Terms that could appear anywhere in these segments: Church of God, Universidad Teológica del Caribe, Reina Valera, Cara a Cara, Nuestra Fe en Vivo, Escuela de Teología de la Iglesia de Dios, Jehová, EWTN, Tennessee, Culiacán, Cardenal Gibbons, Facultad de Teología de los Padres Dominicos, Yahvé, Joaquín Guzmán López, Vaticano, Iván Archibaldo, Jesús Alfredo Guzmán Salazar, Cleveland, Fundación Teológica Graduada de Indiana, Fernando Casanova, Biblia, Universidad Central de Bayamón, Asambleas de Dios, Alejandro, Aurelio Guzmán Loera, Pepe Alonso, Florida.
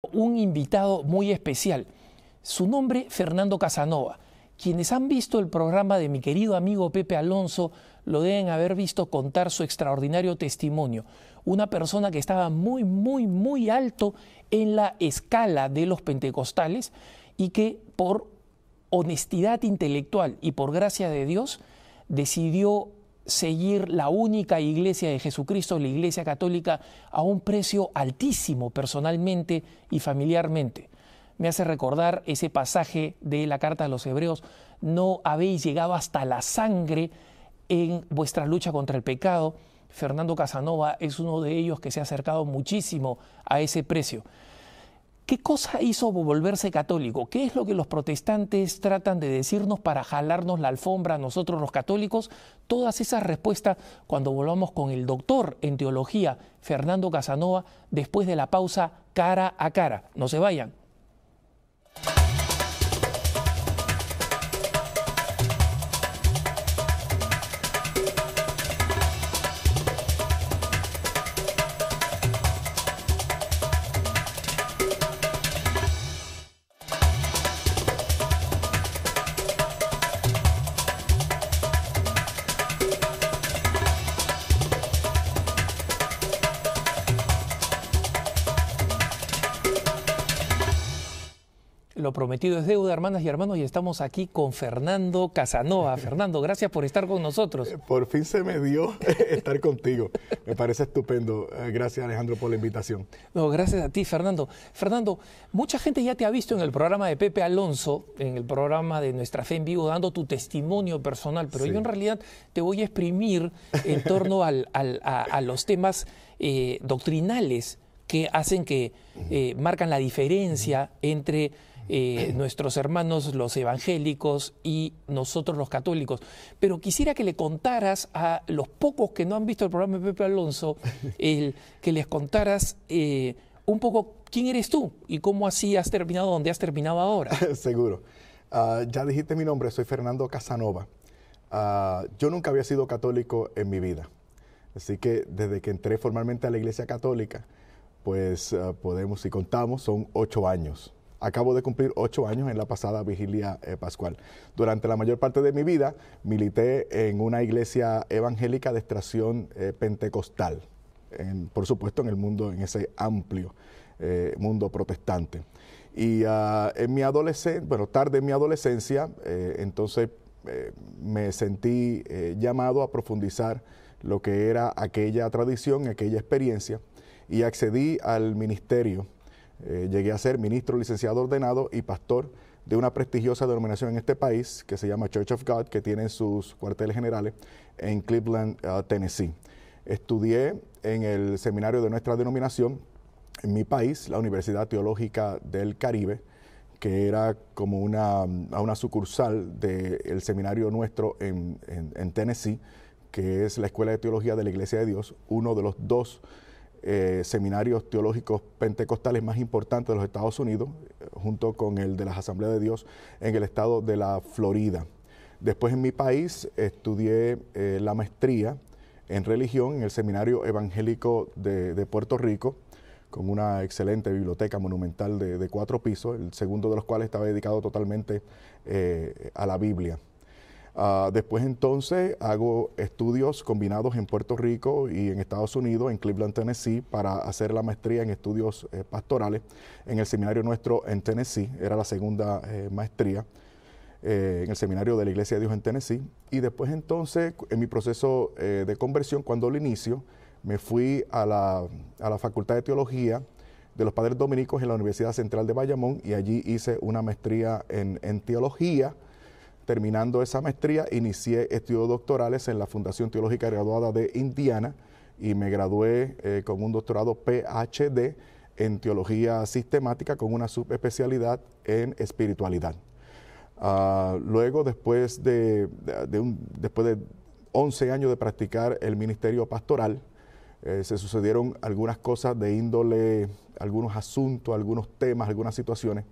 Un invitado muy especial, su nombre Fernando Casanova. Quienes han visto el programa de mi querido amigo Pepe Alonso lo deben haber visto contar su extraordinario testimonio. Una persona que estaba muy alto en la escala de los pentecostales y que por honestidad intelectual y por gracia de Dios decidió seguir la única iglesia de Jesucristo, la Iglesia Católica, a un precio altísimo personalmente y familiarmente. Me hace recordar ese pasaje de la Carta a los Hebreos: no habéis llegado hasta la sangre en vuestra lucha contra el pecado. Fernando Casanova es uno de ellos que se ha acercado muchísimo a ese precio. ¿Qué cosa hizo volverse católico? ¿Qué es lo que los protestantes tratan de decirnos para jalarnos la alfombra a nosotros los católicos? Todas esas respuestas cuando volvamos con el doctor en teología, Fernando Casanova, después de la pausa Cara a Cara. No se vayan. Lo prometido es deuda, hermanas y hermanos, y estamos aquí con Fernando Casanova. Fernando, gracias por estar con nosotros. Por fin se me dio estar contigo. Me parece estupendo. Gracias, Alejandro, por la invitación. No, gracias a ti, Fernando. Fernando, mucha gente ya te ha visto en el programa de Pepe Alonso, en el programa de Nuestra Fe en Vivo, dando tu testimonio personal, pero sí, yo en realidad te voy a exprimir en torno a los temas doctrinales que hacen que marcan la diferencia entre nuestros hermanos los evangélicos y nosotros los católicos. Pero quisiera que le contaras a los pocos que no han visto el programa de Pepe Alonso, que les contaras un poco quién eres tú y cómo así has terminado donde has terminado ahora. Seguro. Ya dijiste mi nombre, soy Fernando Casanova. Yo nunca había sido católico en mi vida. Así que desde que entré formalmente a la Iglesia Católica, pues podemos, si contamos, son 8 años. Acabo de cumplir 8 años en la pasada vigilia pascual. Durante la mayor parte de mi vida milité en una iglesia evangélica de extracción pentecostal, por supuesto en el mundo, en ese amplio mundo protestante. Y en mi adolescencia, bueno, tarde en mi adolescencia, entonces me sentí llamado a profundizar lo que era aquella tradición, aquella experiencia, y accedí al ministerio. Llegué a ser ministro licenciado ordenado y pastor de una prestigiosa denominación en este país que se llama Church of God, que tiene sus cuarteles generales en Cleveland, Tennessee. Estudié en el seminario de nuestra denominación en mi país, la Universidad Teológica del Caribe, que era como una sucursal del seminario nuestro en Tennessee, que es la Escuela de Teología de la Iglesia de Dios, uno de los dos seminarios teológicos pentecostales más importantes de los Estados Unidos, junto con el de las Asambleas de Dios en el estado de la Florida. Después en mi país estudié la maestría en religión en el Seminario Evangélico de Puerto Rico, con una excelente biblioteca monumental de 4 pisos, el segundo de los cuales estaba dedicado totalmente a la Biblia. Después entonces hago estudios combinados en Puerto Rico y en Estados Unidos, en Cleveland, Tennessee, para hacer la maestría en estudios pastorales en el seminario nuestro en Tennessee. Era la segunda maestría en el seminario de la Iglesia de Dios en Tennessee. Y después entonces, en mi proceso de conversión, cuando lo inicio, me fui a la Facultad de Teología de los Padres Dominicos en la Universidad Central de Bayamón, y allí hice una maestría en teología. Terminando esa maestría, inicié estudios doctorales en la Fundación Teológica Graduada de Indiana y me gradué con un doctorado PhD en teología sistemática con una subespecialidad en espiritualidad. Luego, después de 11 años de practicar el ministerio pastoral, se sucedieron algunas cosas de índole, algunos asuntos, algunos temas, algunas situaciones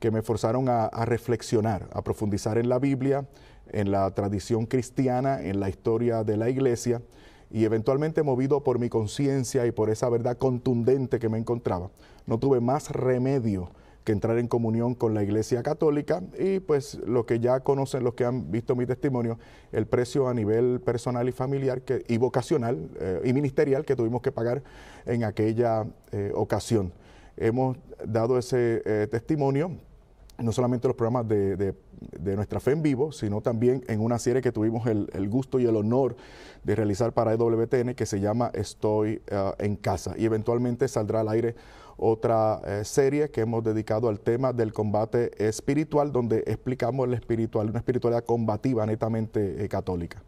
que me forzaron a reflexionar, a profundizar en la Biblia, en la tradición cristiana, en la historia de la iglesia, y eventualmente, movido por mi conciencia y por esa verdad contundente que me encontraba, no tuve más remedio que entrar en comunión con la Iglesia Católica. Y pues lo que ya conocen, los que han visto mi testimonio, el precio a nivel personal y familiar y vocacional y ministerial que tuvimos que pagar en aquella ocasión. Hemos dado ese testimonio no solamente en los programas de Nuestra Fe en Vivo, sino también en una serie que tuvimos el gusto y el honor de realizar para EWTN, que se llama Estoy en Casa, y eventualmente saldrá al aire otra serie que hemos dedicado al tema del combate espiritual, donde explicamos una espiritualidad combativa netamente católica.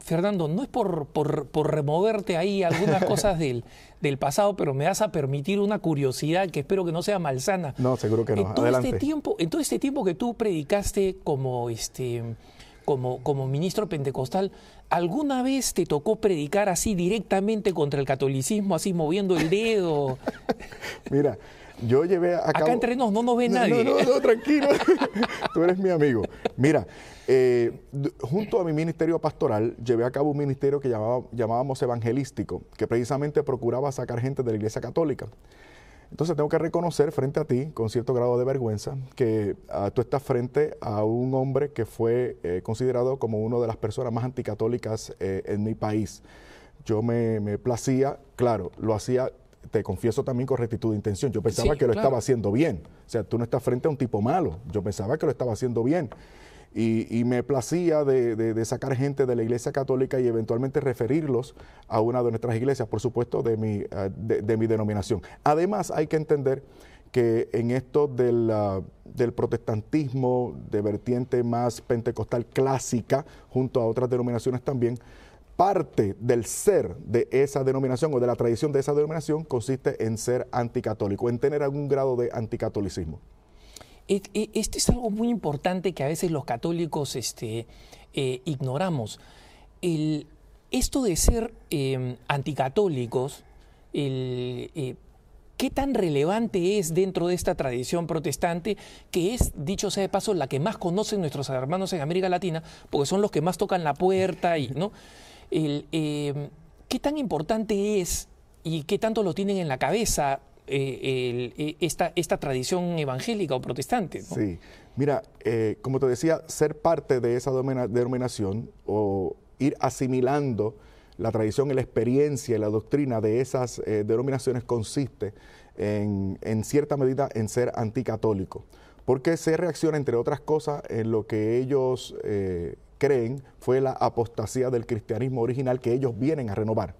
Fernando, no es por removerte ahí algunas cosas del pasado, pero me vas a permitir una curiosidad que espero que no sea malsana. No, seguro que no. Adelante. En todo este tiempo que tú predicaste como ministro pentecostal, ¿alguna vez te tocó predicar así directamente contra el catolicismo, así moviendo el dedo? Mira, yo llevé a cabo... Acá entre nos no nos ve nadie. No, tranquilo. Tú eres mi amigo. Mira, junto a mi ministerio pastoral, llevé a cabo un ministerio que llamábamos evangelístico, que precisamente procuraba sacar gente de la Iglesia Católica. Entonces tengo que reconocer frente a ti, con cierto grado de vergüenza, que tú estás frente a un hombre que fue considerado como una de las personas más anticatólicas en mi país. Yo me placía, claro, lo hacía, te confieso también con rectitud de intención. Yo pensaba que lo estaba haciendo bien. O sea, tú no estás frente a un tipo malo. Yo pensaba que lo estaba haciendo bien. Y me placía de sacar gente de la Iglesia Católica y eventualmente referirlos a una de nuestras iglesias, por supuesto, de mi denominación. Además, hay que entender que en esto del protestantismo de vertiente más pentecostal clásica, junto a otras denominaciones también, parte del ser de esa denominación o de la tradición de esa denominación consiste en ser anticatólico, en tener algún grado de anticatolicismo. Esto es algo muy importante que a veces los católicos ignoramos. Esto de ser anticatólicos, ¿qué tan relevante es dentro de esta tradición protestante, que es, dicho sea de paso, la que más conocen nuestros hermanos en América Latina, porque son los que más tocan la puerta? Y, ¿no? ¿Qué tan importante es y qué tanto lo tienen en la cabeza esta tradición evangélica o protestante, ¿no? Sí, mira, como te decía, ser parte de esa denominación o ir asimilando la tradición y la experiencia y la doctrina de esas denominaciones consiste en cierta medida en ser anticatólico, porque se reacciona, entre otras cosas, en lo que ellos creen fue la apostasía del cristianismo original que ellos vienen a renovar.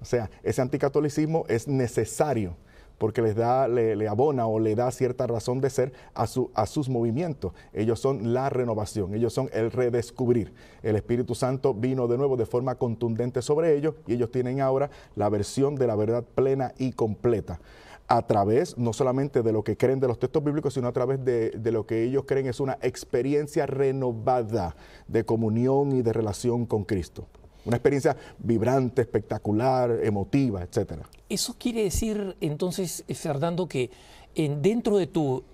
O sea, ese anticatolicismo es necesario porque le abona o le da cierta razón de ser a sus movimientos. Ellos son la renovación, ellos son el redescubrir. El Espíritu Santo vino de nuevo de forma contundente sobre ellos y ellos tienen ahora la versión de la verdad plena y completa, a través no solamente de lo que creen de los textos bíblicos, sino a través de lo que ellos creen es una experiencia renovada de comunión y de relación con Cristo. Una experiencia vibrante, espectacular, emotiva, etcétera. Eso quiere decir, entonces, Fernando, que dentro de tu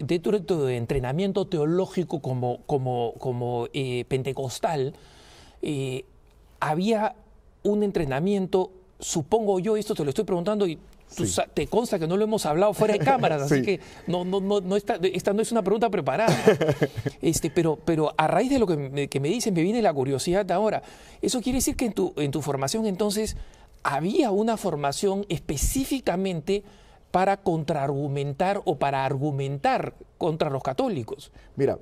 entrenamiento teológico como pentecostal, había un entrenamiento, supongo yo, esto te lo estoy preguntando y tú, sí, te consta que no lo hemos hablado fuera de cámaras, sí, así que esta no es una pregunta preparada. Pero a raíz de lo que me dicen, me viene la curiosidad ahora. Eso quiere decir que en tu formación, entonces, había una formación específicamente para contraargumentar o para argumentar contra los católicos. Mira,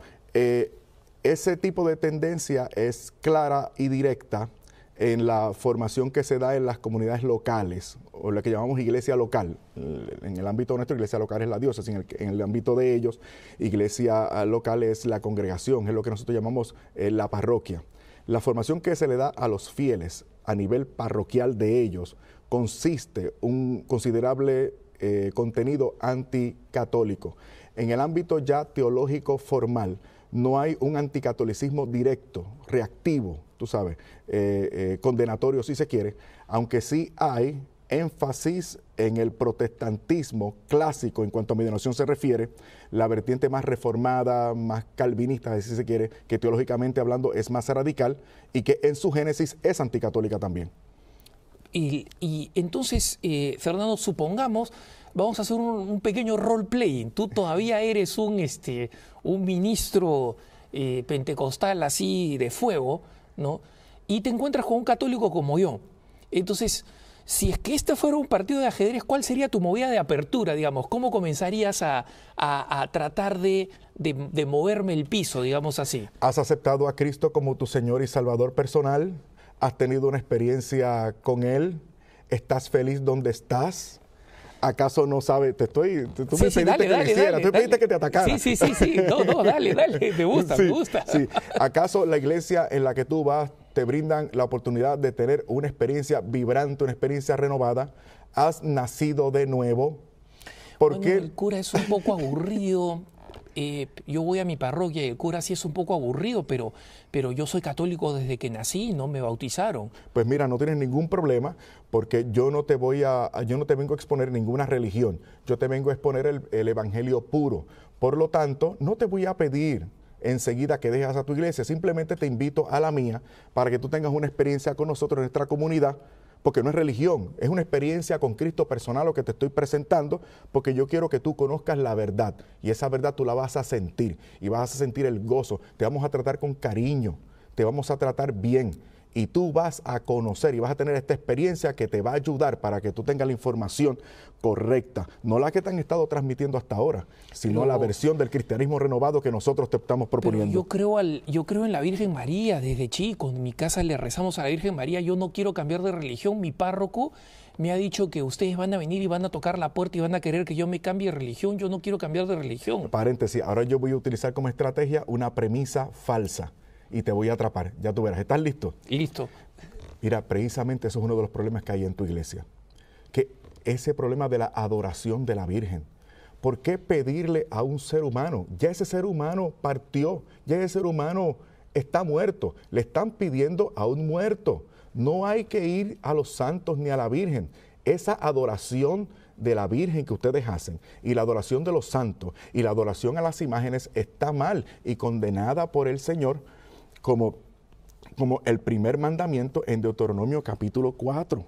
ese tipo de tendencia es clara y directa en la formación que se da en las comunidades locales, o la que llamamos iglesia local. En el ámbito nuestro, iglesia local es la diócesis, en el ámbito de ellos, iglesia local es la congregación, es lo que nosotros llamamos la parroquia. La formación que se le da a los fieles a nivel parroquial de ellos consiste un considerable contenido anticatólico. En el ámbito ya teológico formal, no hay un anticatolicismo directo, reactivo, tú sabes, condenatorio si se quiere, aunque sí hay énfasis en el protestantismo clásico en cuanto a mi denominación se refiere, la vertiente más reformada, más calvinista, si se quiere, que teológicamente hablando es más radical y que en su génesis es anticatólica también. Y entonces, Fernando, supongamos, vamos a hacer un pequeño role-playing. Tú todavía eres un ministro pentecostal así de fuego, ¿no? Y te encuentras con un católico como yo. Entonces, si es que este fuera un partido de ajedrez, ¿cuál sería tu movida de apertura, digamos? ¿Cómo comenzarías a tratar de moverme el piso, digamos así? ¿Has aceptado a Cristo como tu Señor y Salvador personal? ¿Has tenido una experiencia con Él? ¿Estás feliz donde estás? ¿Acaso no sabes? Tú me pediste que te atacara. Sí. No, dale. Me gusta. Sí. ¿Acaso la iglesia en la que tú vas te brindan la oportunidad de tener una experiencia vibrante, una experiencia renovada? ¿Has nacido de nuevo? Porque bueno, el cura es un poco aburrido. Yo voy a mi parroquia y el cura sí es un poco aburrido, pero yo soy católico desde que nací, no me bautizaron. Pues mira, no tienes ningún problema porque yo no te vengo a exponer ninguna religión, yo te vengo a exponer el evangelio puro. Por lo tanto, no te voy a pedir enseguida que dejes a tu iglesia, simplemente te invito a la mía para que tú tengas una experiencia con nosotros en nuestra comunidad. Porque no es religión, es una experiencia con Cristo personal lo que te estoy presentando, porque yo quiero que tú conozcas la verdad y esa verdad tú la vas a sentir y vas a sentir el gozo. Te vamos a tratar con cariño, te vamos a tratar bien y tú vas a conocer y vas a tener esta experiencia que te va a ayudar para que tú tengas la información correcta, no la que te han estado transmitiendo hasta ahora, sino la versión del cristianismo renovado que nosotros te estamos proponiendo. Yo creo en la Virgen María desde chico, en mi casa le rezamos a la Virgen María, yo no quiero cambiar de religión, mi párroco me ha dicho que ustedes van a venir y van a tocar la puerta y van a querer que yo me cambie de religión, yo no quiero cambiar de religión. Paréntesis, ahora yo voy a utilizar como estrategia una premisa falsa. Y te voy a atrapar, ya tú verás. ¿Estás listo? Listo. Mira, precisamente eso es uno de los problemas que hay en tu iglesia. Que ese problema de la adoración de la Virgen. ¿Por qué pedirle a un ser humano? Ya ese ser humano partió, ya ese ser humano está muerto. Le están pidiendo a un muerto. No hay que ir a los santos ni a la Virgen. Esa adoración de la Virgen que ustedes hacen y la adoración de los santos y la adoración a las imágenes está mal y condenada por el Señor como el primer mandamiento en Deuteronomio capítulo 4.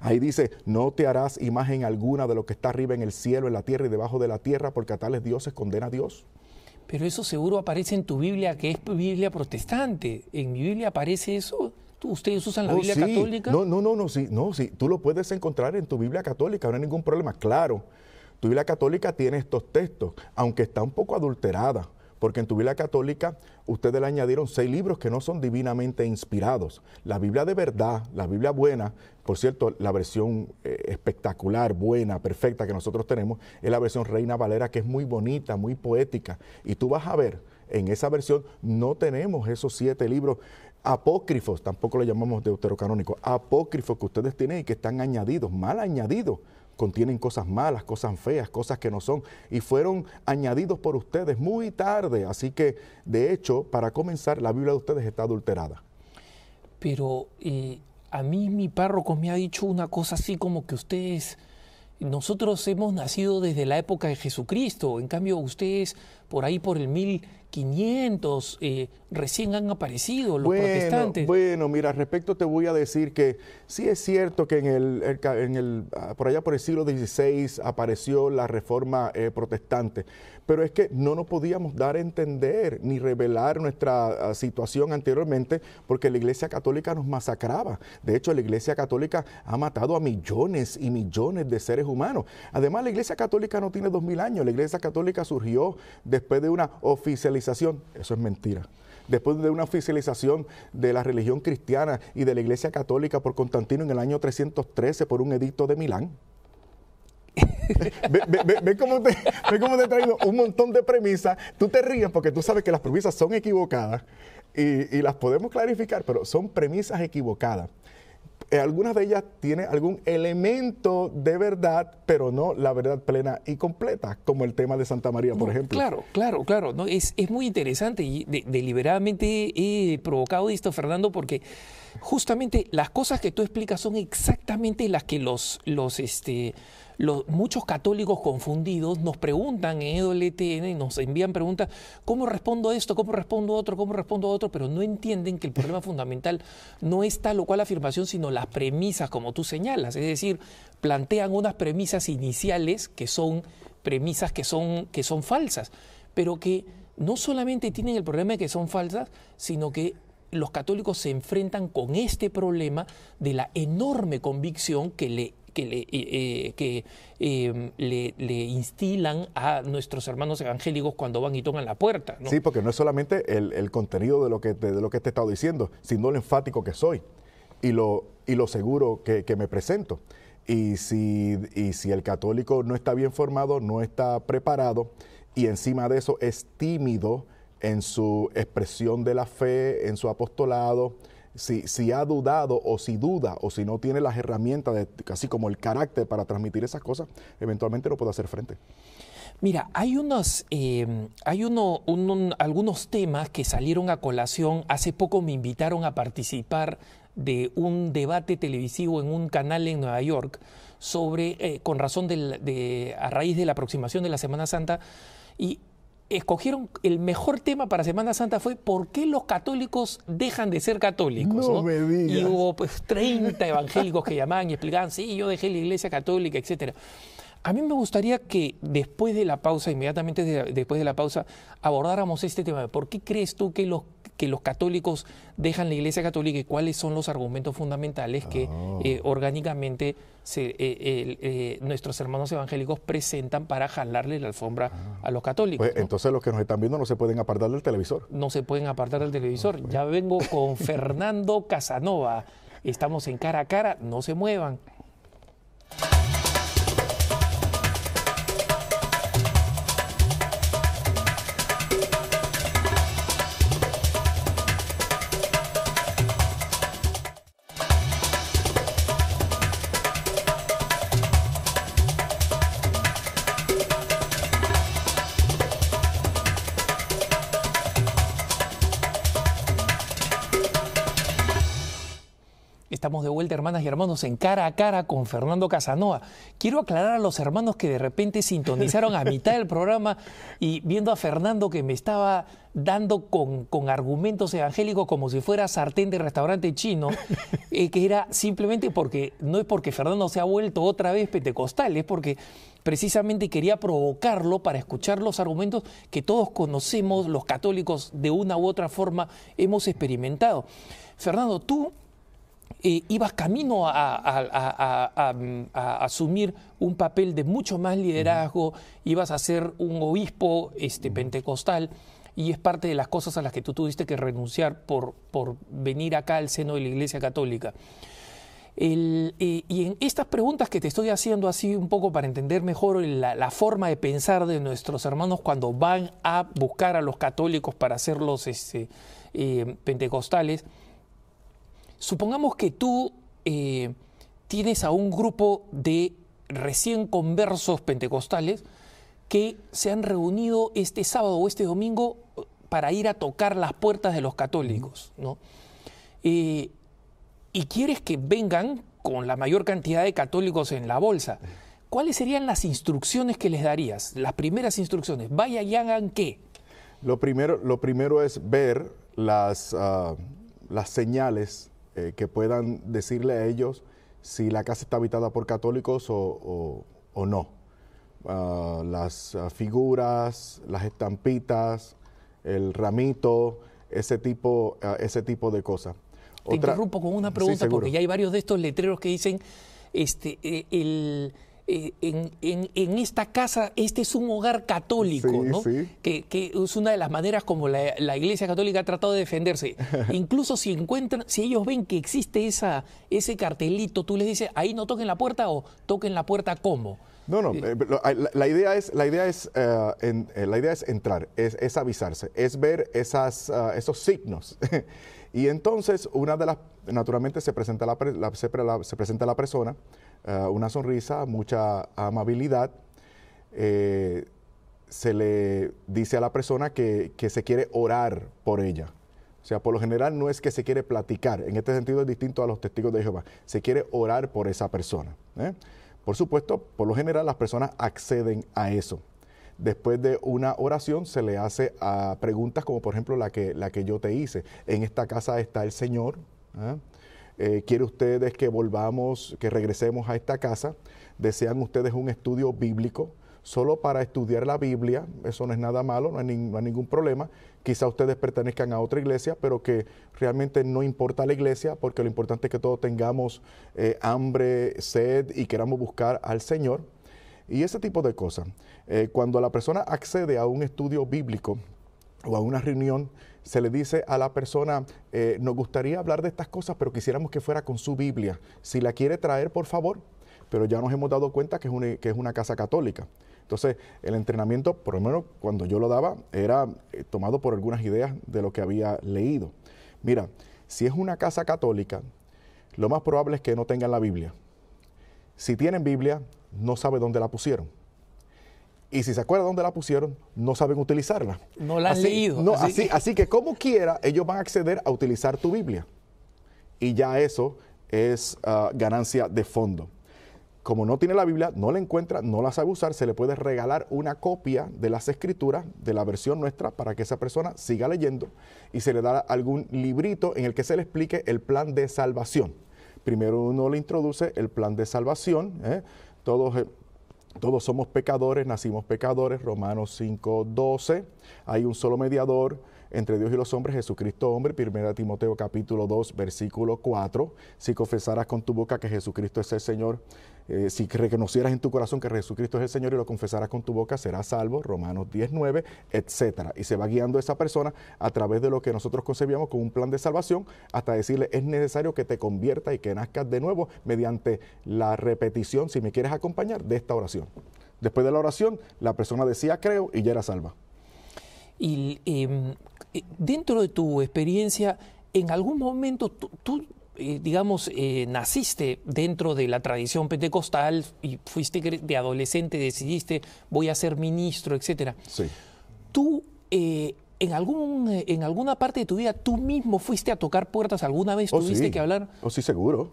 Ahí dice, no te harás imagen alguna de lo que está arriba en el cielo, en la tierra y debajo de la tierra, porque a tales dioses condena a Dios. Pero eso seguro aparece en tu Biblia, que es Biblia protestante. ¿En mi Biblia aparece eso? ¿Ustedes usan la Biblia católica? No, sí. Tú lo puedes encontrar en tu Biblia católica, no hay ningún problema. Claro, tu Biblia católica tiene estos textos, aunque está un poco adulterada. Porque en tu Biblia católica ustedes le añadieron 6 libros que no son divinamente inspirados. La Biblia de verdad, la Biblia buena, por cierto, la versión espectacular, buena, perfecta que nosotros tenemos, es la versión Reina Valera, que es muy bonita, muy poética. Y tú vas a ver, en esa versión no tenemos esos 7 libros apócrifos, tampoco le llamamos deuterocanónicos, apócrifos que ustedes tienen y que están añadidos, mal añadidos. Contienen cosas malas, cosas feas, cosas que no son, y fueron añadidos por ustedes muy tarde. Así que, de hecho, para comenzar, la Biblia de ustedes está adulterada. Pero a mí mi párroco me ha dicho una cosa así como que ustedes, nosotros hemos nacido desde la época de Jesucristo, en cambio ustedes por ahí por el 1500 recién han aparecido los protestantes. Bueno, mira, al respecto te voy a decir que sí es cierto que por allá por el siglo XVI apareció la reforma protestante, pero es que no nos podíamos dar a entender ni revelar nuestra situación anteriormente porque la Iglesia Católica nos masacraba. De hecho, la Iglesia Católica ha matado a millones y millones de seres humanos. Además, la Iglesia Católica no tiene 2000 años, la Iglesia Católica surgió después de una oficialización, eso es mentira, después de una oficialización de la religión cristiana y de la Iglesia Católica por Constantino en el año 313 por un edicto de Milán. Ve cómo te he traído un montón de premisas, tú te ríes porque tú sabes que las premisas son equivocadas y las podemos clarificar, pero son premisas equivocadas. Algunas de ellas tienen algún elemento de verdad, pero no la verdad plena y completa, como el tema de Santa María, por ejemplo. Claro, claro, claro. No, es muy interesante y deliberadamente he provocado esto, Fernando, porque justamente las cosas que tú explicas son exactamente las que los muchos católicos confundidos nos preguntan en EWTN, nos envían preguntas, ¿cómo respondo esto? ¿Cómo respondo otro? ¿Cómo respondo otro? Pero no entienden que el problema fundamental no es tal o cual afirmación, sino las premisas, como tú señalas. Es decir, plantean unas premisas iniciales que son premisas que son falsas, pero que no solamente tienen el problema de que son falsas, sino que los católicos se enfrentan con este problema de la enorme convicción que le instilan a nuestros hermanos evangélicos cuando van y tocan la puerta, ¿no? Sí, porque no es solamente el contenido de lo que te he estado diciendo, sino lo enfático que soy y lo seguro que me presento. Y si el católico no está bien formado, no está preparado, y encima de eso es tímido en su expresión de la fe, en su apostolado, Si ha dudado o si duda o si no tiene las herramientas, así como el carácter para transmitir esas cosas, eventualmente no puede hacer frente. Mira, hay algunos temas que salieron a colación. Hace poco me invitaron a participar de un debate televisivo en un canal en Nueva York sobre, con razón a raíz de la aproximación de la Semana Santa, y escogieron el mejor tema para Semana Santa fue ¿por qué los católicos dejan de ser católicos? No me digas. Y hubo pues 30 evangélicos que llamaban y explicaban, sí, yo dejé la iglesia católica, etc. A mí me gustaría que después de la pausa, inmediatamente después de la pausa, abordáramos este tema. ¿Por qué crees tú que los católicos dejan la iglesia católica y cuáles son los argumentos fundamentales que orgánicamente nuestros hermanos evangélicos presentan para jalarle la alfombra a los católicos? Pues, ¿no? Entonces los que nos están viendo no se pueden apartar del televisor. No se pueden apartar del televisor. Ya vengo con Fernando Casanova. Estamos en Cara a Cara, no se muevan. Estamos de vuelta, hermanas y hermanos, en Cara a Cara con Fernando Casanova. Quiero aclarar a los hermanos que de repente sintonizaron a mitad del programa y viendo a Fernando que me estaba dando con argumentos evangélicos como si fuera sartén de restaurante chino, que era simplemente porque, no es porque Fernando se ha vuelto otra vez pentecostal, es porque precisamente quería provocarlo para escuchar los argumentos que todos conocemos, los católicos de una u otra forma hemos experimentado. Fernando, tú ibas camino a asumir un papel de mucho más liderazgo, ibas a ser un obispo pentecostal, y es parte de las cosas a las que tú tuviste que renunciar por venir acá al seno de la Iglesia Católica. Y en estas preguntas que te estoy haciendo así un poco para entender mejor la forma de pensar de nuestros hermanos cuando van a buscar a los católicos para hacerlos pentecostales. Supongamos que tú tienes a un grupo de recién conversos pentecostales que se han reunido este sábado o este domingo para ir a tocar las puertas de los católicos, ¿no? Y quieres que vengan con la mayor cantidad de católicos en la bolsa. ¿Cuáles serían las instrucciones que les darías? Las primeras instrucciones. Vaya y hagan qué. Lo primero es ver las señales que puedan decirle a ellos si la casa está habitada por católicos o no. Las figuras, las estampitas, el ramito, ese tipo de cosas. Te interrumpo con una pregunta, sí, porque ya hay varios de estos letreros que dicen en esta casa, este es un hogar católico, sí, ¿no? Sí. Que es una de las maneras como la Iglesia Católica ha tratado de defenderse. Incluso si ellos ven que existe ese cartelito, tú les dices, ahí no toquen la puerta o toquen la puerta como. No, no, la idea es entrar, es avisarse, es ver esos signos. Y entonces, naturalmente se presenta la persona, una sonrisa, mucha amabilidad. Se le dice a la persona que se quiere orar por ella. O sea, por lo general no es que se quiere platicar. En este sentido es distinto a los testigos de Jehová. Se quiere orar por esa persona, ¿eh? Por supuesto, por lo general las personas acceden a eso. Después de una oración se le hace a preguntas como por ejemplo la que yo te hice. En esta casa está el Señor, ¿eh? ¿Quiere ustedes que regresemos a esta casa? ¿Desean ustedes un estudio bíblico? Solo para estudiar la Biblia, eso no es nada malo, no hay ningún problema. Quizá ustedes pertenezcan a otra iglesia, pero que realmente no importa la iglesia, porque lo importante es que todos tengamos hambre, sed y queramos buscar al Señor. Y ese tipo de cosas. Cuando la persona accede a un estudio bíblico o a una reunión, se le dice a la persona, nos gustaría hablar de estas cosas, pero quisiéramos que fuera con su Biblia. Si la quiere traer, por favor, pero ya nos hemos dado cuenta que es una casa católica. Entonces, el entrenamiento, por lo menos cuando yo lo daba, era tomado por algunas ideas de lo que había leído. Mira, si es una casa católica, lo más probable es que no tengan la Biblia. Si tienen Biblia, no sabe dónde la pusieron. Y si se acuerdan dónde la pusieron, no saben utilizarla. No la han leído. No, así que como quiera, ellos van a acceder a utilizar tu Biblia. Y ya eso es ganancia de fondo. Como no tiene la Biblia, no la encuentra, no la sabe usar, se le puede regalar una copia de las escrituras, de la versión nuestra, para que esa persona siga leyendo y se le da algún librito en el que se le explique el plan de salvación. Primero uno le introduce el plan de salvación, ¿eh? Todos somos pecadores, nacimos pecadores, Romanos 5:12, hay un solo mediador entre Dios y los hombres, Jesucristo hombre, 1 Timoteo capítulo 2, versículo 4, si confesaras con tu boca que Jesucristo es el Señor, si reconocieras en tu corazón que Jesucristo es el Señor y lo confesaras con tu boca, serás salvo, Romanos 10:9, etc. Y se va guiando esa persona a través de lo que nosotros concebíamos como un plan de salvación, hasta decirle, es necesario que te conviertas y que nazcas de nuevo mediante la repetición, si me quieres acompañar, de esta oración. Después de la oración, la persona decía, creo, y ya era salva. Y dentro de tu experiencia, en algún momento tú naciste dentro de la tradición pentecostal y fuiste de adolescente, decidiste voy a ser ministro, etc. Sí. Tú en alguna parte de tu vida tú mismo fuiste a tocar puertas, alguna vez tuviste que hablar. Oh, sí, seguro.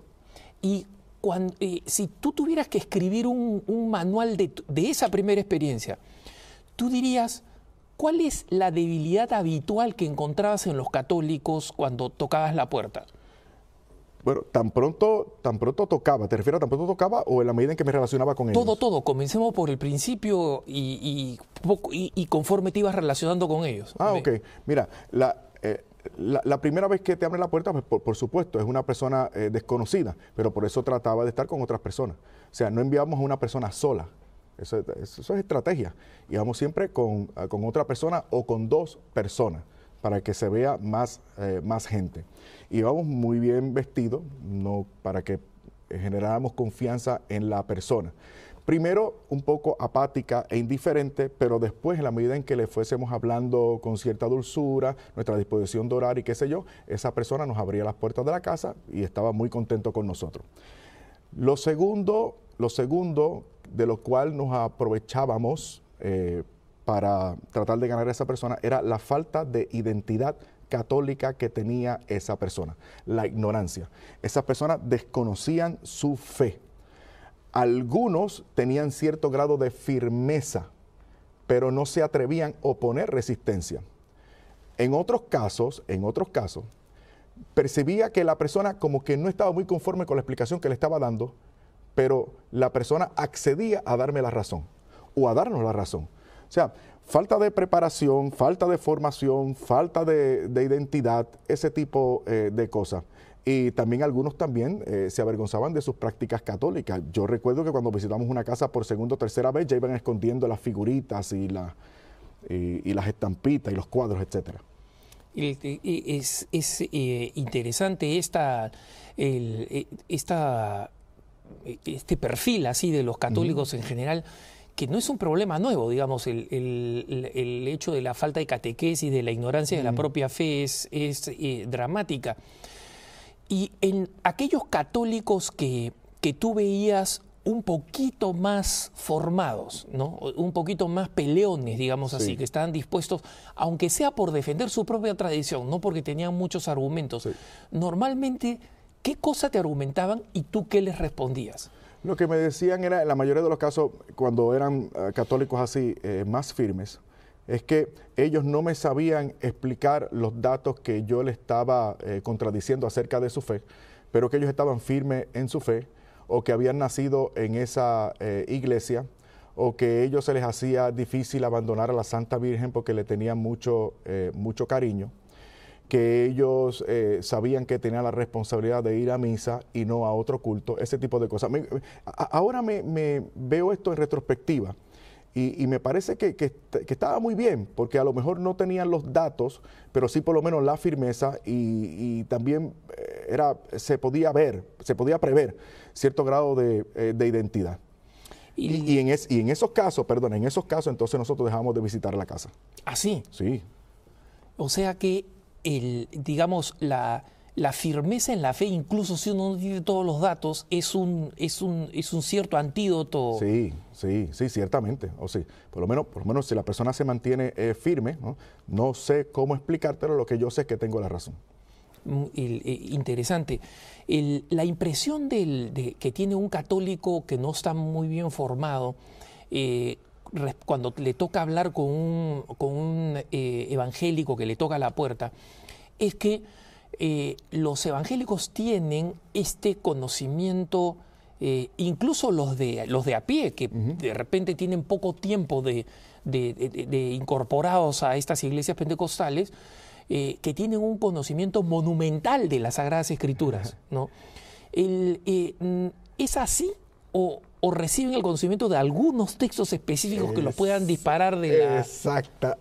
Y si tú tuvieras que escribir un manual de esa primera experiencia, tú dirías, ¿cuál es la debilidad habitual que encontrabas en los católicos cuando tocabas la puerta? Bueno, tan pronto tocaba, ¿te refieres a tan pronto tocaba o en la medida en que me relacionaba con ellos? Todo, comencemos por el principio y conforme te ibas relacionando con ellos. Ah, ok. Mira, la primera vez que te abren la puerta, pues, por supuesto, es una persona desconocida, pero por eso trataba de estar con otras personas. O sea, no enviamos a una persona sola. Eso es estrategia. Y vamos siempre con otra persona o con dos personas para que se vea más gente. Y vamos muy bien vestidos para que generáramos confianza en la persona. Primero, un poco apática e indiferente, pero después, en la medida en que le fuésemos hablando con cierta dulzura, nuestra disposición de orar y qué sé yo, esa persona nos abría las puertas de la casa y estaba muy contento con nosotros. Lo segundo de lo cual nos aprovechábamos para tratar de ganar a esa persona era la falta de identidad católica que tenía esa persona, la ignorancia. Esas personas desconocían su fe. Algunos tenían cierto grado de firmeza, pero no se atrevían a oponer resistencia. En otros casos, percibía que la persona como que no estaba muy conforme con la explicación que le estaba dando, pero la persona accedía a darme la razón o a darnos la razón. O sea, falta de preparación, falta de formación, falta de identidad, ese tipo de cosas. Y también algunos se avergonzaban de sus prácticas católicas. Yo recuerdo que cuando visitamos una casa por segunda o tercera vez ya iban escondiendo las figuritas y las estampitas y los cuadros, etcétera. Es interesante esta este perfil así de los católicos en general, que no es un problema nuevo, digamos, el hecho de la falta de catequesis, de la ignorancia de la propia fe es dramática. Y en aquellos católicos que tú veías un poquito más formados, ¿no? Un poquito más peleones, digamos así, que estaban dispuestos, aunque sea por defender su propia tradición, no porque tenían muchos argumentos. Normalmente, ¿qué cosa te argumentaban y tú qué les respondías? Lo que me decían era, en la mayoría de los casos, cuando eran católicos así, más firmes, es que ellos no me sabían explicar los datos que yo les estaba contradiciendo acerca de su fe, pero que ellos estaban firmes en su fe, o que habían nacido en esa iglesia, o que a ellos se les hacía difícil abandonar a la Santa Virgen porque le tenían mucho, mucho cariño, que ellos sabían que tenían la responsabilidad de ir a misa y no a otro culto, ese tipo de cosas. Ahora me veo esto en retrospectiva y me parece que estaba muy bien, porque a lo mejor no tenían los datos, pero sí por lo menos la firmeza y también se podía ver, se podía prever cierto grado de identidad. Y en esos casos, perdón, en esos casos entonces nosotros dejamos de visitar la casa. ¿Ah, sí? Sí. O sea que digamos, la firmeza en la fe, incluso si uno no tiene todos los datos, es un cierto antídoto. Sí, ciertamente. O sí, por lo menos si la persona se mantiene firme, ¿no? No sé cómo explicártelo, lo que yo sé es que tengo la razón. Interesante. La impresión que tiene un católico que no está muy bien formado, cuando le toca hablar con un evangélico que le toca la puerta, es que los evangélicos tienen este conocimiento, incluso los de a pie, que de repente tienen poco tiempo de incorporados a estas iglesias pentecostales, que tienen un conocimiento monumental de las Sagradas Escrituras, ¿no? ¿Es así o reciben el conocimiento de algunos textos específicos que los puedan disparar de la...?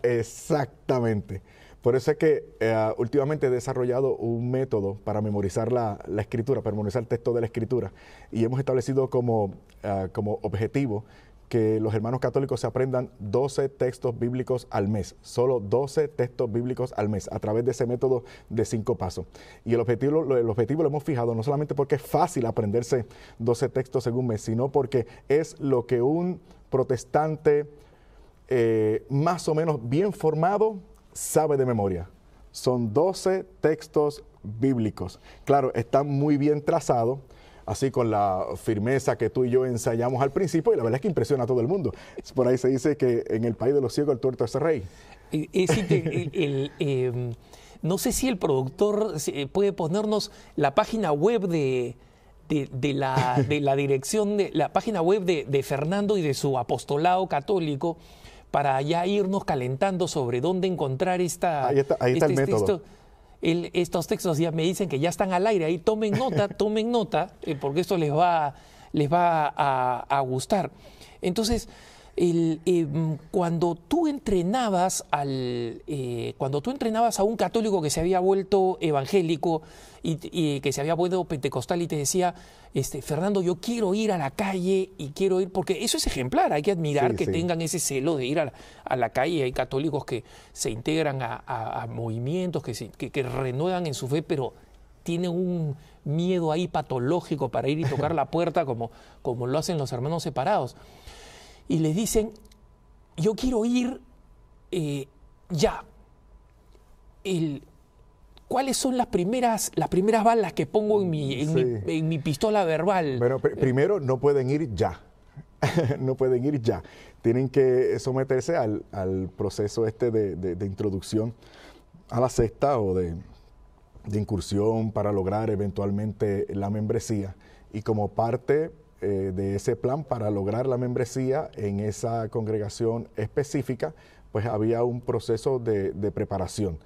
Exactamente. Por eso es que últimamente he desarrollado un método para memorizar la escritura, para memorizar el texto de la escritura. Y hemos establecido como objetivo que los hermanos católicos se aprendan 12 textos bíblicos al mes, solo 12 textos bíblicos al mes, a través de ese método de 5 pasos. Y el objetivo lo hemos fijado no solamente porque es fácil aprenderse 12 textos en un mes, sino porque es lo que un protestante más o menos bien formado sabe de memoria. Son 12 textos bíblicos. Claro, están muy bien trazados, así con la firmeza que tú y yo ensayamos al principio, y la verdad es que impresiona a todo el mundo. Por ahí se dice que en el país de los ciegos el tuerto es rey. No sé si el productor puede ponernos la página web de la dirección, la página web de Fernando y de su apostolado católico, para ya irnos calentando sobre dónde encontrar este método. Estos textos ya me dicen que ya están al aire, ahí tomen nota, porque esto les va a gustar. Entonces, cuando tú entrenabas a un católico que se había vuelto evangélico y que se había vuelto pentecostal y te decía, Fernando, yo quiero ir a la calle y quiero ir, porque eso es ejemplar, hay que admirar que tengan ese celo de ir a la calle. Hay católicos que se integran a movimientos, que renuevan en su fe, pero tienen un miedo ahí patológico para ir y tocar la puerta como lo hacen los hermanos separados. Y les dicen, yo quiero ir ya. ¿Cuáles son las primeras balas que pongo en mi pistola verbal? Bueno, primero no pueden ir ya. No pueden ir ya. Tienen que someterse al proceso este de introducción a la secta o de incursión para lograr eventualmente la membresía. Y como parte de ese plan para lograr la membresía en esa congregación específica, pues había un proceso de preparación.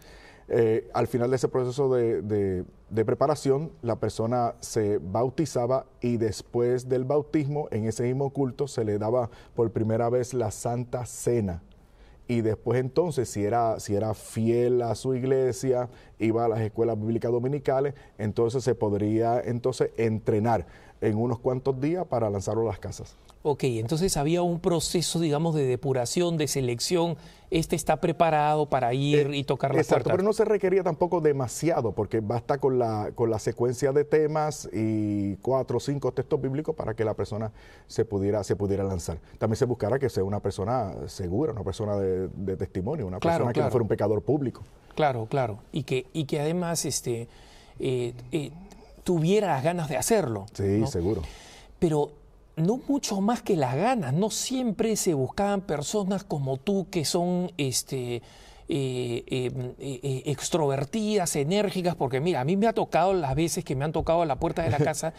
Al final de ese proceso de preparación, la persona se bautizaba y después del bautismo, en ese mismo culto, se le daba por primera vez la Santa Cena. Y después entonces, si era fiel a su iglesia, iba a las escuelas bíblicas dominicales, entonces se podría entrenar en unos cuantos días para lanzarlo a las casas. Ok, entonces había un proceso, digamos, de depuración, de selección. Este está preparado para ir y tocar la puerta. Exacto, pero no se requería tampoco demasiado, porque basta con la secuencia de temas y 4 o 5 textos bíblicos para que la persona se pudiera lanzar. También se buscará que sea una persona segura, una persona de testimonio, una persona que no fuera un pecador público. Claro, claro. Y que además tuviera las ganas de hacerlo. Sí, ¿no? Seguro. Pero no mucho más que las ganas. No siempre se buscaban personas como tú que son extrovertidas, enérgicas, porque mira, a mí me ha tocado las veces que me han tocado a la puerta de la casa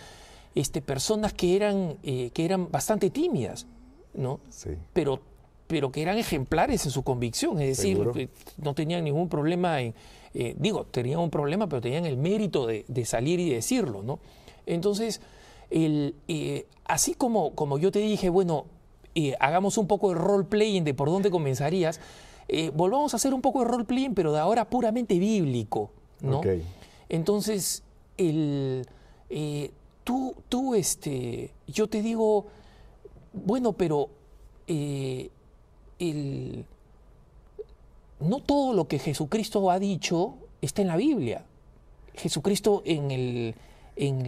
personas que eran bastante tímidas, ¿no? Sí. Pero que eran ejemplares en su convicción, es decir, ¿seguro? No tenían ningún problema, tenían un problema, pero tenían el mérito de salir y decirlo, ¿no? Entonces, así como yo te dije, bueno, hagamos un poco de role-playing de por dónde comenzarías, volvamos a hacer un poco de role-playing, pero de ahora puramente bíblico, ¿no? Okay. Entonces, yo te digo, bueno, pero no todo lo que Jesucristo ha dicho está en la Biblia. Jesucristo en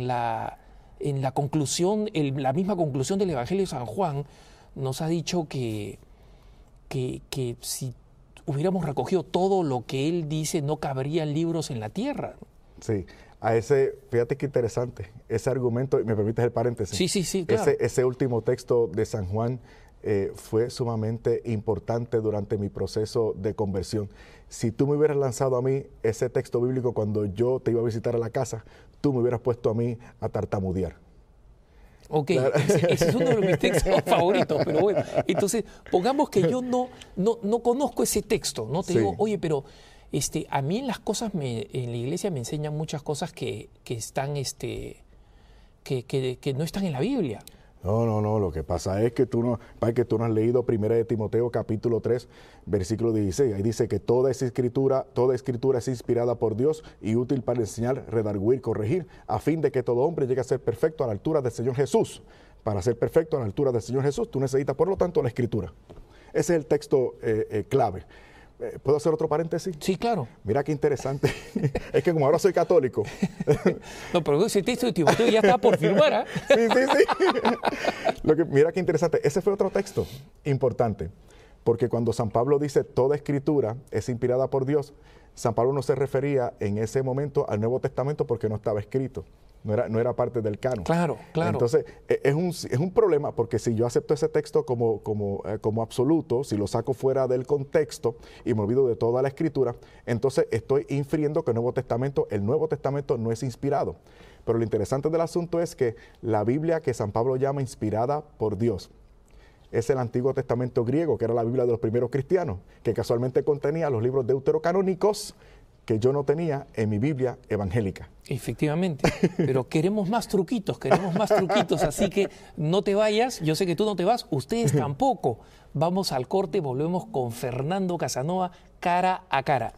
la conclusión, la misma conclusión del Evangelio de San Juan, nos ha dicho que si hubiéramos recogido todo lo que él dice, no cabrían libros en la tierra. Sí. Fíjate qué interesante, ese argumento, ¿me permites el paréntesis? Sí, sí, sí, claro. Ese último texto de San Juan fue sumamente importante durante mi proceso de conversión. Si tú me hubieras lanzado a mí ese texto bíblico cuando yo te iba a visitar a la casa, tú me hubieras puesto a mí a tartamudear. Ok, claro. Ese es uno de mis textos favoritos, pero bueno. Entonces, pongamos que yo no conozco ese texto, ¿no? Te digo, oye, pero a mí en la iglesia me enseñan muchas cosas que no están en la Biblia. No, lo que pasa es que tú no has leído 1 de Timoteo capítulo 3, versículo 16. Ahí dice que toda escritura es inspirada por Dios y útil para enseñar, redarguir, corregir, a fin de que todo hombre llegue a ser perfecto a la altura del Señor Jesús. Para ser perfecto a la altura del Señor Jesús, tú necesitas, por lo tanto, la escritura. Ese es el texto clave. ¿Puedo hacer otro paréntesis? Sí, claro. Mira qué interesante. Es que como ahora soy católico. No, pero ese texto de Timoteo ya está por firmar, ¿eh? Sí. Mira qué interesante. Ese fue otro texto importante. Porque cuando San Pablo dice toda escritura es inspirada por Dios, San Pablo no se refería en ese momento al Nuevo Testamento porque no estaba escrito. No era parte del canon. Claro, claro. Entonces, es un problema, porque si yo acepto ese texto como absoluto, si lo saco fuera del contexto y me olvido de toda la escritura, entonces estoy infiriendo que el Nuevo Testamento no es inspirado. Pero lo interesante del asunto es que la Biblia que San Pablo llama inspirada por Dios es el Antiguo Testamento griego, que era la Biblia de los primeros cristianos, que casualmente contenía los libros deuterocanónicos, que yo no tenía en mi Biblia evangélica. Efectivamente, pero queremos más truquitos, así que no te vayas, yo sé que tú no te vas, ustedes tampoco. Vamos al corte, volvemos con Fernando Casanova, cara a cara.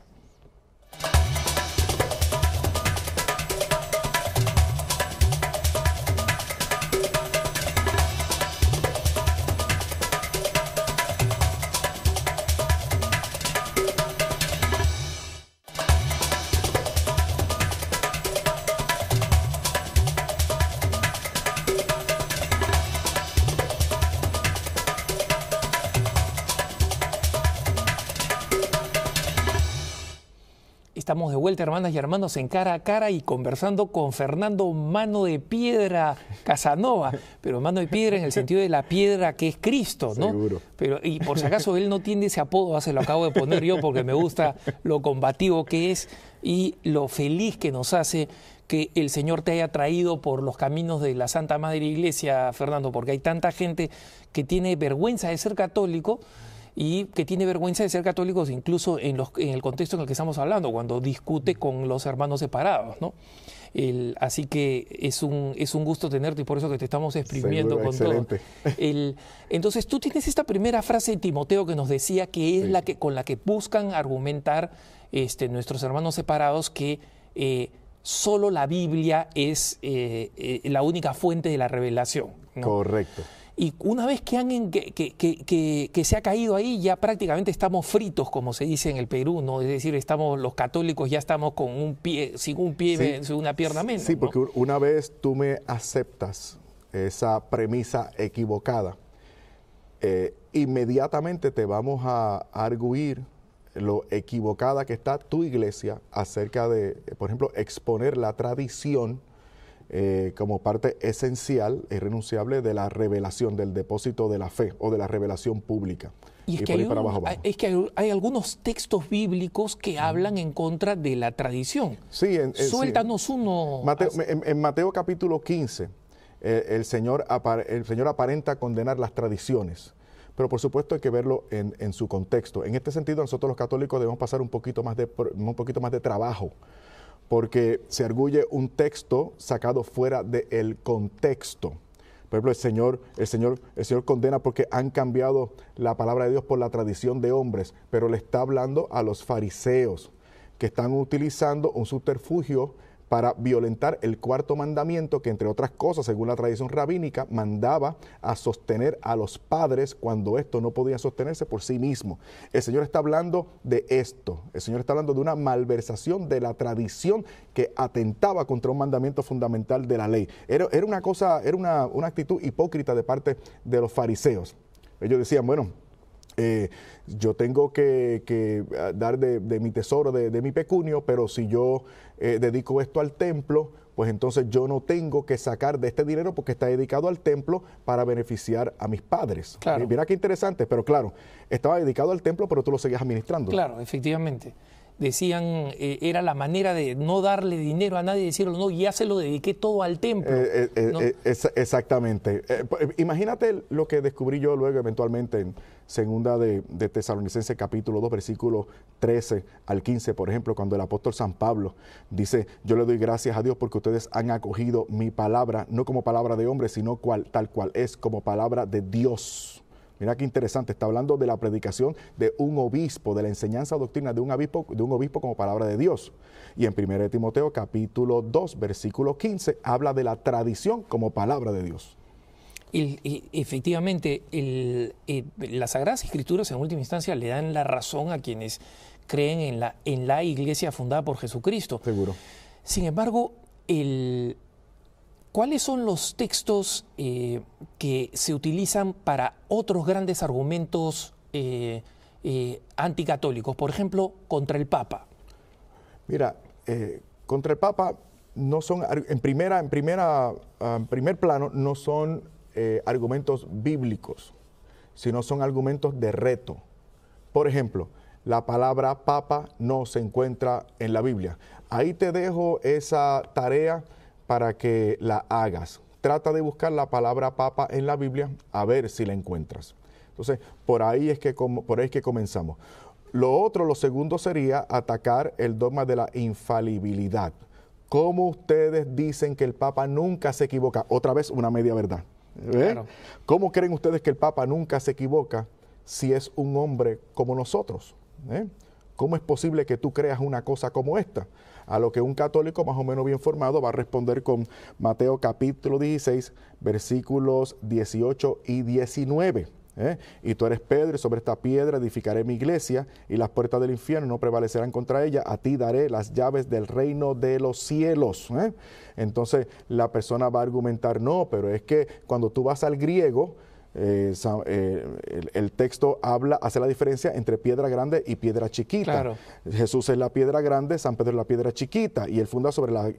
Estamos de vuelta, hermanas y hermanos, en Cara a Cara y conversando con Fernando Mano de Piedra Casanova, pero Mano de Piedra en el sentido de la piedra que es Cristo, ¿no? Seguro. Pero, y por si acaso él no tiene ese apodo, se lo acabo de poner yo porque me gusta lo combativo que es y lo feliz que nos hace que el Señor te haya traído por los caminos de la Santa Madre Iglesia, Fernando, porque hay tanta gente que tiene vergüenza de ser católico, y que tiene vergüenza de ser católicos incluso en el contexto en el que estamos hablando, cuando discute con los hermanos separados, ¿no? Así que es un gusto tenerte y por eso que te estamos exprimiendo. Seguro, con excelente. Todo. Entonces tú tienes esta primera frase de Timoteo que nos decía que es la que, con la que buscan argumentar nuestros hermanos separados que solo la Biblia es la única fuente de la revelación, ¿no? Correcto. Y una vez que, se ha caído ahí, ya prácticamente estamos fritos, como se dice en el Perú, ¿no? Es decir, estamos, los católicos ya estamos con un pie, sin un pie, sí, sin una pierna menos. Sí, porque, ¿no?, una vez tú me aceptas esa premisa equivocada, inmediatamente te vamos a arguir lo equivocada que está tu iglesia acerca de, por ejemplo, exponer la tradición como parte esencial e irrenunciable de la revelación, del depósito de la fe o de la revelación pública. Y es que, hay algunos textos bíblicos que hablan en contra de la tradición. Sí, suéltanos uno. En Mateo capítulo 15, el Señor aparenta condenar las tradiciones, pero por supuesto hay que verlo en su contexto. En este sentido, nosotros los católicos debemos pasar un poquito más de trabajo, porque se arguye un texto sacado fuera del contexto. Por ejemplo, el Señor condena porque han cambiado la palabra de Dios por la tradición de hombres, pero le está hablando a los fariseos que están utilizando un subterfugio para violentar el cuarto mandamiento que, entre otras cosas, según la tradición rabínica, mandaba a sostener a los padres cuando estos no podían sostenerse por sí mismos. El Señor está hablando de esto. El Señor está hablando de una malversación de la tradición que atentaba contra un mandamiento fundamental de la ley. Era una cosa, era una actitud hipócrita de parte de los fariseos. Ellos decían, bueno, yo tengo que dar de mi tesoro, de mi pecunio, pero si yo dedico esto al templo, pues entonces yo no tengo que sacar de este dinero porque está dedicado al templo para beneficiar a mis padres. Claro. Mira qué interesante, pero claro, estaba dedicado al templo, pero tú lo seguías administrando. Claro, efectivamente. Decían, era la manera de no darle dinero a nadie, decirlo, no, ya se lo dediqué todo al templo. ¿No? Exactamente. Imagínate lo que descubrí yo luego eventualmente en segunda de Tesalonicenses capítulo 2, versículos 13 al 15, por ejemplo, cuando el apóstol San Pablo dice, yo le doy gracias a Dios porque ustedes han acogido mi palabra, no como palabra de hombre, sino tal cual es, como palabra de Dios. Mira qué interesante, está hablando de la predicación de un obispo, de la enseñanza doctrina de un obispo como palabra de Dios. Y en 1 Timoteo capítulo 2, versículo 15, habla de la tradición como palabra de Dios. Efectivamente, las Sagradas Escrituras en última instancia le dan la razón a quienes creen en la iglesia fundada por Jesucristo. Seguro. Sin embargo, ¿cuáles son los textos que se utilizan para otros grandes argumentos anticatólicos? Por ejemplo, contra el Papa. Mira, contra el Papa no son, en primer plano, no son argumentos bíblicos, sino son argumentos de reto. Por ejemplo, la palabra Papa no se encuentra en la Biblia. Ahí te dejo esa tarea para que la hagas. Trata de buscar la palabra papa en la Biblia a ver si la encuentras. Entonces, por ahí es que comenzamos. Lo segundo sería atacar el dogma de la infalibilidad. ¿Cómo ustedes dicen que el papa nunca se equivoca? Otra vez una media verdad. Claro. ¿Cómo creen ustedes que el papa nunca se equivoca si es un hombre como nosotros? ¿Cómo es posible que tú creas una cosa como esta? A lo que un católico más o menos bien formado va a responder con Mateo capítulo 16, versículos 18 y 19. Y tú eres Pedro, y sobre esta piedra edificaré mi iglesia, y las puertas del infierno no prevalecerán contra ella. A ti daré las llaves del reino de los cielos. Entonces la persona va a argumentar, no, pero es que cuando tú vas al griego, el texto hace la diferencia entre piedra grande y piedra chiquita. Claro. Jesús es la piedra grande, San Pedro es la piedra chiquita, y él funda sobre la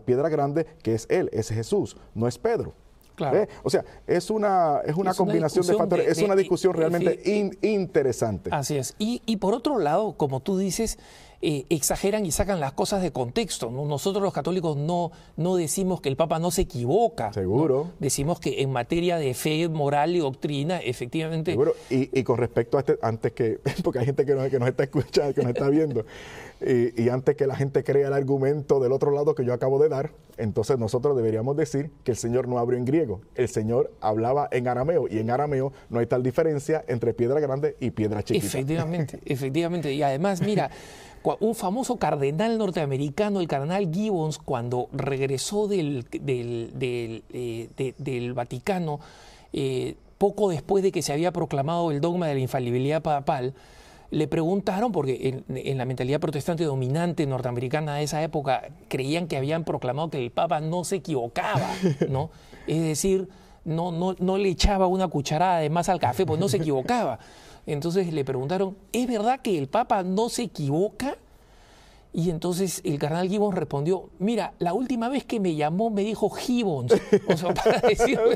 piedra grande, que es él, es Jesús, no es Pedro. Claro. O sea, es una combinación de factores, es una discusión realmente interesante. Así es. Y por otro lado, como tú dices, exageran y sacan las cosas de contexto, ¿no? Nosotros los católicos no decimos que el Papa no se equivoca. Seguro. ¿No? Decimos que en materia de fe, moral y doctrina, efectivamente. Seguro. Y con respecto a este, antes que, porque hay gente que nos está escuchando, que nos está viendo, y antes que la gente crea el argumento del otro lado que yo acabo de dar, entonces nosotros deberíamos decir que el Señor no habló en griego, el Señor hablaba en arameo, y en arameo no hay tal diferencia entre piedra grande y piedra chiquita. Efectivamente, efectivamente. Y además, mira, un famoso cardenal norteamericano, el cardenal Gibbons, cuando regresó del Vaticano, poco después de que se había proclamado el dogma de la infalibilidad papal, le preguntaron, porque en la mentalidad protestante dominante norteamericana de esa época creían que habían proclamado que el Papa no se equivocaba, ¿no? Es decir, no le echaba una cucharada de más al café, pues no se equivocaba. Entonces le preguntaron, ¿es verdad que el Papa no se equivoca? Y entonces el cardenal Gibbons respondió, mira, la última vez que me llamó me dijo Gibbons, o sea, para decirme,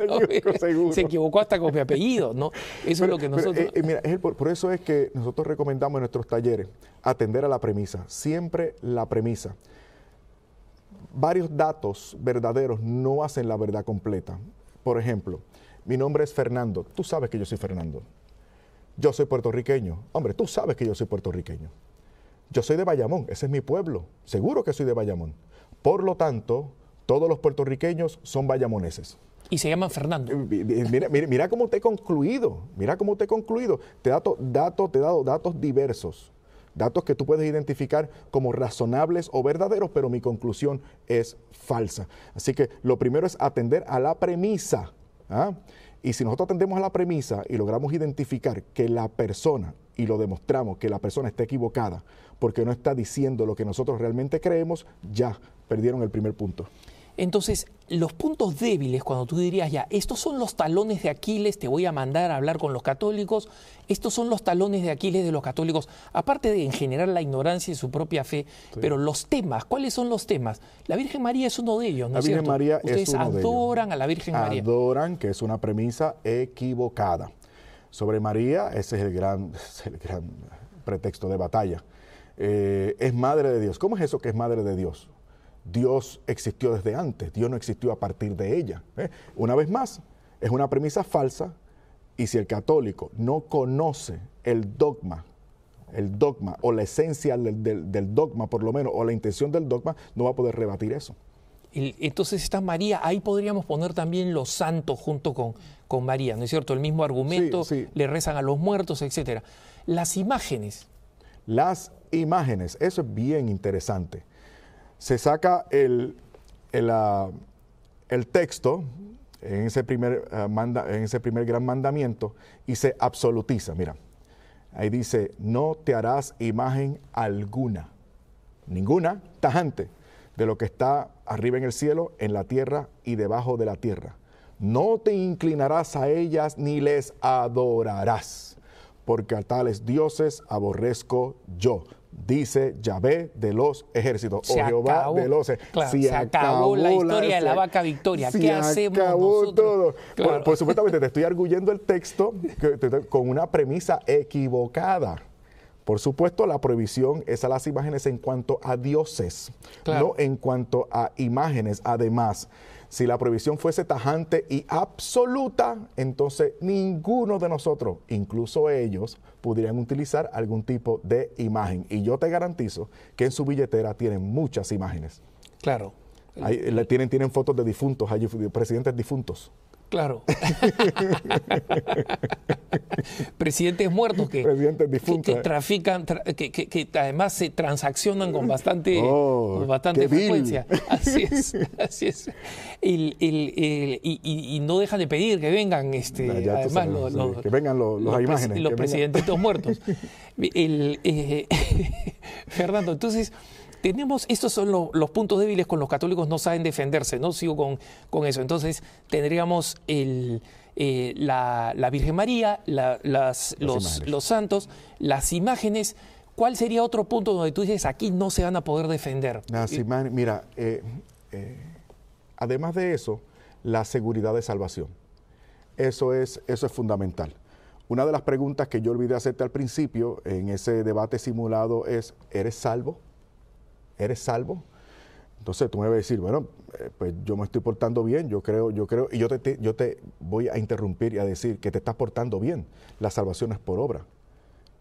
se equivocó hasta con mi apellido, ¿no? Eso es lo que nosotros... mira, por eso es que nosotros recomendamos en nuestros talleres atender a la premisa, siempre la premisa. Varios datos verdaderos no hacen la verdad completa. Por ejemplo, mi nombre es Fernando, tú sabes que yo soy Fernando. Yo soy puertorriqueño, hombre, tú sabes que yo soy puertorriqueño. Yo soy de Bayamón, ese es mi pueblo, seguro que soy de Bayamón. Por lo tanto, todos los puertorriqueños son bayamoneses. Y se llaman Fernando. Mira cómo te he concluido, mira cómo te he concluido. Te he dado datos diversos, datos que tú puedes identificar como razonables o verdaderos, pero mi conclusión es falsa. Así que lo primero es atender a la premisa, ¿ah? Y si nosotros atendemos a la premisa y logramos identificar que la persona, y lo demostramos, que la persona está equivocada porque no está diciendo lo que nosotros realmente creemos, ya perdieron el primer punto. Entonces, los puntos débiles, cuando tú dirías ya, estos son los talones de Aquiles, te voy a mandar a hablar con los católicos, estos son los talones de Aquiles de los católicos, aparte de en general la ignorancia de su propia fe, sí. Pero los temas, ¿cuáles son los temas? La Virgen María es uno de ellos, ¿no es cierto? La Virgen María es uno de ellos. Ustedes adoran a la Virgen María. Adoran, que es una premisa equivocada. Sobre María, ese es el gran pretexto de batalla. Es madre de Dios. ¿Cómo es eso que es madre de Dios? Dios existió desde antes, Dios no existió a partir de ella. Una vez más, es una premisa falsa, y si el católico no conoce el dogma o la esencia del dogma, por lo menos, o la intención del dogma, no va a poder rebatir eso. Entonces está María, ahí podríamos poner también los santos junto con María, ¿no es cierto? El mismo argumento, sí, sí. Le rezan a los muertos, etc. Las imágenes. Las imágenes, eso es bien interesante. Se saca el texto en ese primer gran mandamiento y se absolutiza. Mira, ahí dice, no te harás imagen alguna, ninguna, tajante, de lo que está arriba en el cielo, en la tierra y debajo de la tierra. No te inclinarás a ellas ni les adorarás, porque a tales dioses aborrezco yo. Dice Yahvé de los ejércitos, o Jehová de los ejércitos. Claro, se acabó la historia de la vaca Victoria. ¿Qué hacemos nosotros? Todo. Claro. Por supuestamente te estoy arguyendo el texto con una premisa equivocada. Por supuesto, la prohibición es a las imágenes en cuanto a dioses, claro. No en cuanto a imágenes. Además, si la prohibición fuese tajante y absoluta, entonces ninguno de nosotros, incluso ellos, podrían utilizar algún tipo de imagen. Y yo te garantizo que en su billetera tienen muchas imágenes. Claro. Tienen fotos de difuntos, hay presidentes difuntos. Claro. Presidentes muertos que además se transaccionan con bastante frecuencia. Así es, así es. Y no dejan de pedir que vengan, además, que vengan las imágenes. Los presidentitos muertos. Fernando, entonces... estos son los puntos débiles con los católicos, no saben defenderse, ¿no? Sigo con eso. Entonces tendríamos la Virgen María, los santos, las imágenes. ¿Cuál sería otro punto donde tú dices, aquí no se van a poder defender? Las imágenes, mira, además de eso, la seguridad de salvación. Eso es fundamental. Una de las preguntas que yo olvidé hacerte al principio en ese debate simulado es, ¿eres salvo? ¿Eres salvo? Entonces tú me vas a decir, bueno, pues yo me estoy portando bien, yo creo, y yo te voy a interrumpir y a decir que te estás portando bien. La salvación es por obra.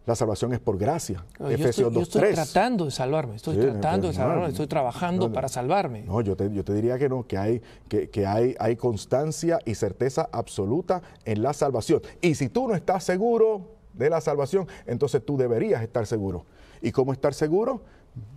La salvación es por gracia. Efesios 2:3. Yo estoy tratando de salvarme, estoy trabajando para salvarme. No, yo te diría que no, que hay constancia y certeza absoluta en la salvación. Y si tú no estás seguro de la salvación, entonces tú deberías estar seguro. ¿Y cómo estar seguro?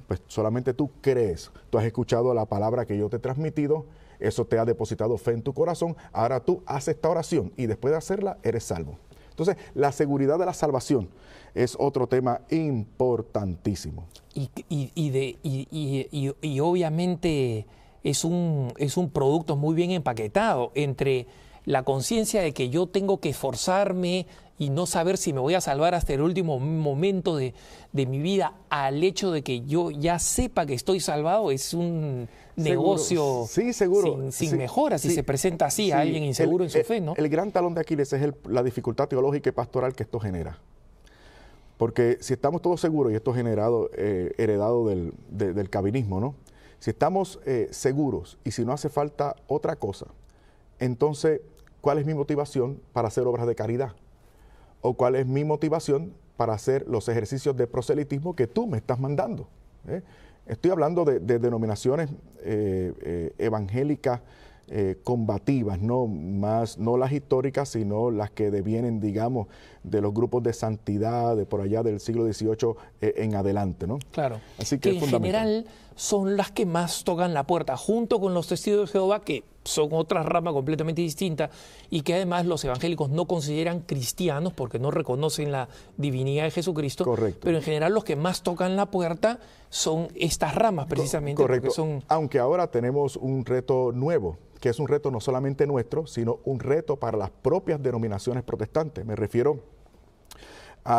Pues solamente tú crees, tú has escuchado la palabra que yo te he transmitido, eso te ha depositado fe en tu corazón, ahora tú haces esta oración y después de hacerla eres salvo. Entonces, la seguridad de la salvación es otro tema importantísimo. Y obviamente es un producto muy bien empaquetado entre la conciencia de que yo tengo que esforzarme y no saber si me voy a salvar hasta el último momento de mi vida, al hecho de que yo ya sepa que estoy salvado. Es un negocio sin mejora, si se presenta así a alguien inseguro en su fe, ¿no? El gran talón de Aquiles es la dificultad teológica y pastoral que esto genera. Porque si estamos todos seguros, y esto es heredado del calvinismo, ¿no? Si estamos seguros y si no hace falta otra cosa, entonces, ¿cuál es mi motivación para hacer obras de caridad? ¿O cuál es mi motivación para hacer los ejercicios de proselitismo que tú me estás mandando? Estoy hablando de denominaciones evangélicas combativas, no las históricas, sino las que devienen, digamos, de los grupos de santidad de por allá del siglo XVIII en adelante, ¿no? Claro. Así que en general son las que más tocan la puerta, junto con los Testigos de Jehová, que son otra rama completamente distinta y que además los evangélicos no consideran cristianos porque no reconocen la divinidad de Jesucristo. Correcto. Pero en general los que más tocan la puerta son estas ramas precisamente. Correcto. Aunque ahora tenemos un reto nuevo, que es un reto no solamente nuestro, sino un reto para las propias denominaciones protestantes. Me refiero a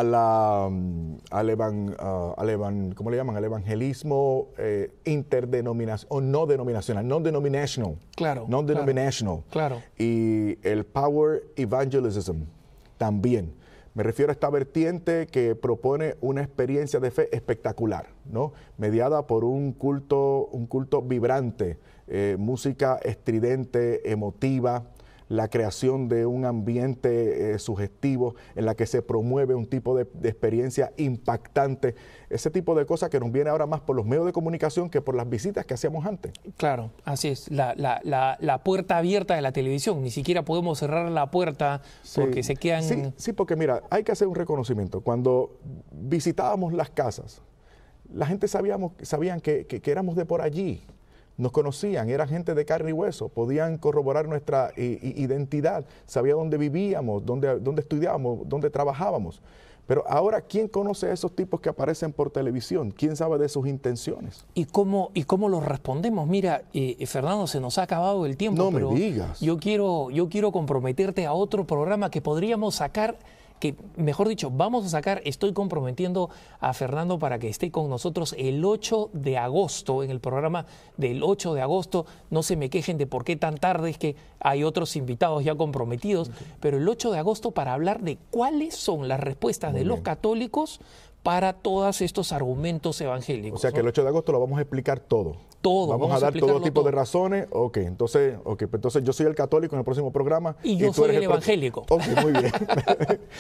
¿cómo le llaman? Al evangelismo interdenominacional o no denominacional, non-denominational. Claro. Non-denominational. Claro. Y el power evangelism también. Me refiero a esta vertiente que propone una experiencia de fe espectacular, ¿no? Mediada por un culto vibrante, música estridente, emotiva, la creación de un ambiente sugestivo en la que se promueve un tipo de experiencia impactante. Ese tipo de cosas que nos viene ahora más por los medios de comunicación que por las visitas que hacíamos antes. Claro, así es. La puerta abierta de la televisión. Ni siquiera podemos cerrar la puerta porque se quedan... Sí, porque mira, hay que hacer un reconocimiento. Cuando visitábamos las casas, la gente sabían que éramos de por allí. Nos conocían, eran gente de carne y hueso, podían corroborar nuestra identidad, sabía dónde vivíamos, dónde estudiábamos, dónde trabajábamos. Pero ahora, ¿quién conoce a esos tipos que aparecen por televisión? ¿Quién sabe de sus intenciones? ¿Y cómo los respondemos? Mira, Fernando, se nos ha acabado el tiempo. No pero me digas. Yo quiero comprometerte a otro programa que podríamos sacar... que mejor dicho, vamos a sacar, estoy comprometiendo a Fernando para que esté con nosotros el 8 de agosto, en el programa del 8 de agosto, no se me quejen de por qué tan tarde, es que hay otros invitados ya comprometidos, pero el 8 de agosto para hablar de cuáles son las respuestas de los católicos para todos estos argumentos evangélicos. O sea que el 8 de agosto lo vamos a explicar todo. Todo. Vamos a dar todo tipo de razones. Ok, entonces, entonces yo soy el católico en el próximo programa. Y yo soy el evangélico. Ok, muy bien.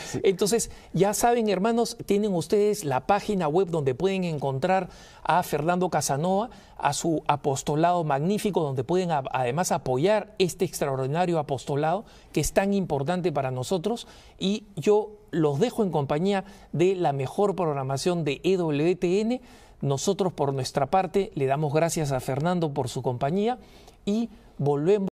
Sí. Entonces, ya saben, hermanos, tienen ustedes la página web donde pueden encontrar a Fernando Casanova, a su apostolado magnífico, donde pueden además apoyar este extraordinario apostolado que es tan importante para nosotros. Y yo los dejo en compañía de la mejor programación de EWTN. Nosotros, por nuestra parte, le damos gracias a Fernando por su compañía y volvemos.